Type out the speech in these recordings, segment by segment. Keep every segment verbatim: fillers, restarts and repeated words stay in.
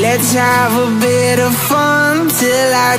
Let's have a bit of fun till I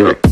Yeah.